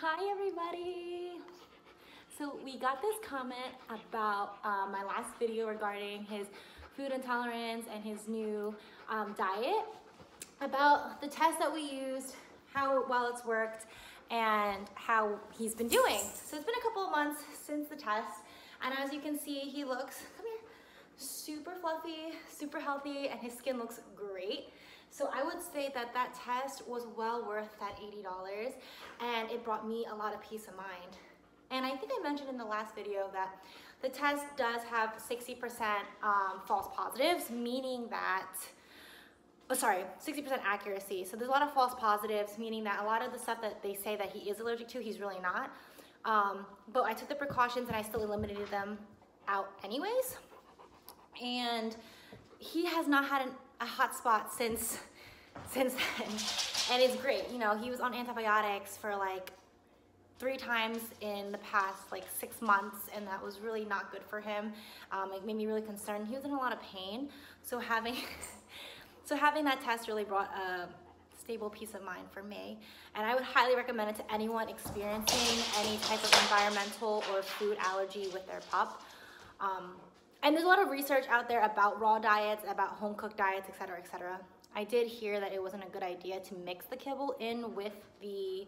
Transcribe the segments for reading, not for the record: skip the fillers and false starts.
Hi everybody! So we got this comment about my last video regarding his food intolerance and his new diet, about the test that we used, how well it's worked, and how he's been doing. So it's been a couple of months since the test, and as you can see, he looks super fluffy, super healthy, and his skin looks great. So I would say that test was well worth that $80, and it brought me a lot of peace of mind. And I think I mentioned in the last video that the test does have 60% false positives, meaning that, 60% accuracy. So there's a lot of false positives, meaning that a lot of the stuff that they say that he is allergic to, he's really not. But I took the precautions and I still eliminated them out anyways. And he has not had a hot spot since then, and it's great. You know, he was on antibiotics for like 3 times in the past like 6 months, and that was really not good for him. It made me really concerned. He was in a lot of pain, so having that test really brought a stable peace of mind for me, and I would highly recommend it to anyone experiencing any type of environmental or food allergy with their pup. And there's a lot of research out there about raw diets, about home-cooked diets, etc., etc. I did hear that it wasn't a good idea to mix the kibble in with the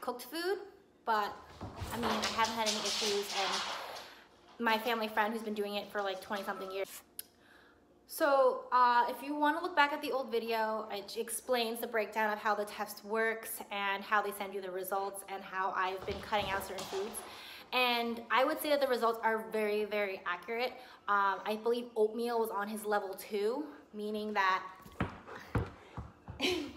cooked food, but I mean, I haven't had any issues, and my family friend who's been doing it for like 20-something years. So if you want to look back at the old video, it explains the breakdown of how the test works and how they send you the results and how I've been cutting out certain foods. And I would say that the results are very, very accurate. I believe oatmeal was on his level 2, meaning that he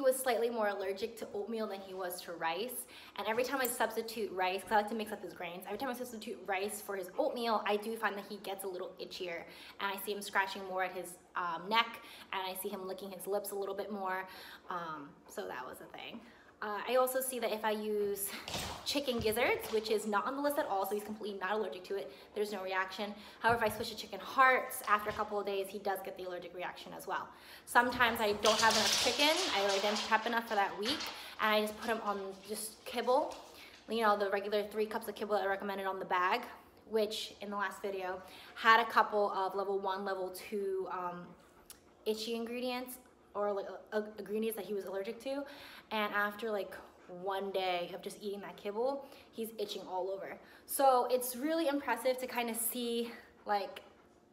was slightly more allergic to oatmeal than he was to rice. And every time I substitute rice, because I like to mix up his grains, every time I substitute rice for his oatmeal, I do find that he gets a little itchier. And I see him scratching more at his neck, and I see him licking his lips a little bit more. So that was a thing. I also see that if I use chicken gizzards, which is not on the list at all, so he's completely not allergic to it, there's no reaction. However, if I switch to chicken hearts, after a couple of days, he does get the allergic reaction as well. Sometimes I don't have enough chicken, I didn't prep enough for that week, and I just put him on just kibble, you know, the regular 3 cups of kibble that I recommended on the bag, which in the last video had a couple of level 1, level 2 itchy ingredients, or like ingredients that he was allergic to, and after like 1 day of just eating that kibble, he's itching all over. So it's really impressive to kind of see like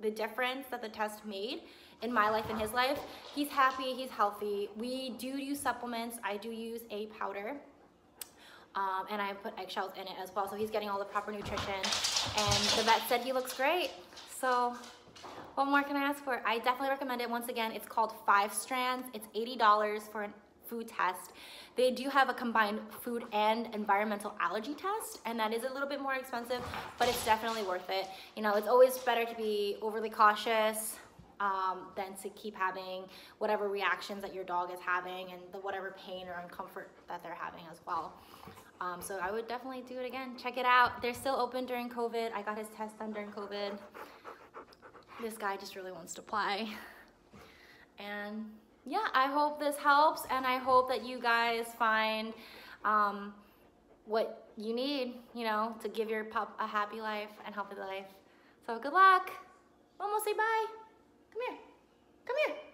the difference that the test made in my life and his life. He's happy, he's healthy. We do use supplements. I do use a powder, and I put eggshells in it as well, so he's getting all the proper nutrition, and the vet said he looks great. So what more can I ask for? I definitely recommend it. Once again, it's called 5 Strands. It's $80 for a food test. They do have a combined food and environmental allergy test, and that is a little bit more expensive, but it's definitely worth it. You know, it's always better to be overly cautious than to keep having whatever reactions that your dog is having and whatever pain or discomfort that they're having as well. So I would definitely do it again. Check it out. They're still open during COVID. I got his test done during COVID. This guy just really wants to play. And yeah, I hope this helps, and I hope that you guys find what you need, you know, to give your pup a happy life and healthy life. So good luck. Momo, say bye. Come here. Come here.